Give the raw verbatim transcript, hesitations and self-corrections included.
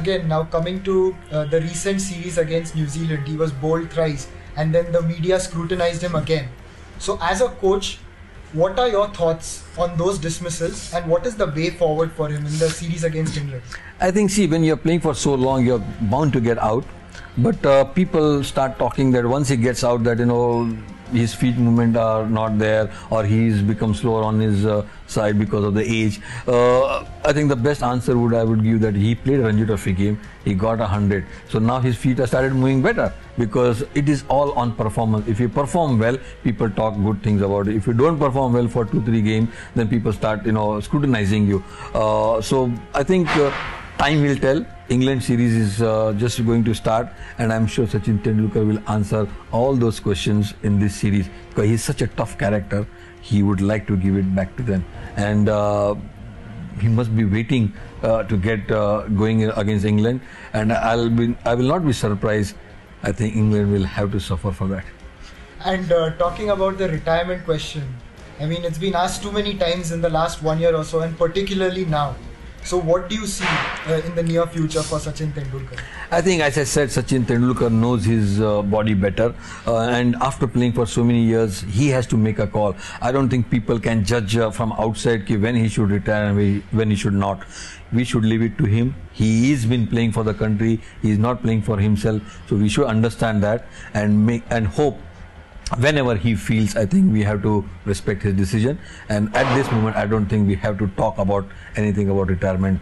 again, now coming to uh, the recent series against New Zealand, he was bowled thrice and then the media scrutinized him again. So as a coach, what are your thoughts on those dismissals and what is the way forward for him in the series against England? I think, see, when you're playing for so long, you're bound to get out. But uh, people start talking that once he gets out, that, you know, his feet movement are not there, or he's become slower on his uh, side because of the age. Uh, I think the best answer would I would give that he played a Ranji Trophy game, he got a hundred. So now his feet have started moving better, because it is all on performance. If you perform well, people talk good things about it. If you don't perform well for two, three games, then people start, you know, scrutinizing you. Uh, so I think uh, time will tell. England series is uh, just going to start, and I'm sure Sachin Tendulkar will answer all those questions in this series, because he's such a tough character. He would like to give it back to them, and uh, he must be waiting uh, to get uh, going against England. And I'll be, I will not be surprised. I think England will have to suffer for that. And uh, talking about the retirement question, I mean, it's been asked too many times in the last one year or so, and particularly now. So what do you see uh, in the near future for Sachin Tendulkar? I think, as I said, Sachin Tendulkar knows his uh, body better, uh, and after playing for so many years, he has to make a call. I don't think people can judge uh, from outside ki when he should retire and when he should not. We should leave it to him. He is been playing for the country. He is not playing for himself. So we should understand that and make and hope. Whenever he feels, I think we have to respect his decision. And at this moment, I don't think we have to talk about anything about retirement.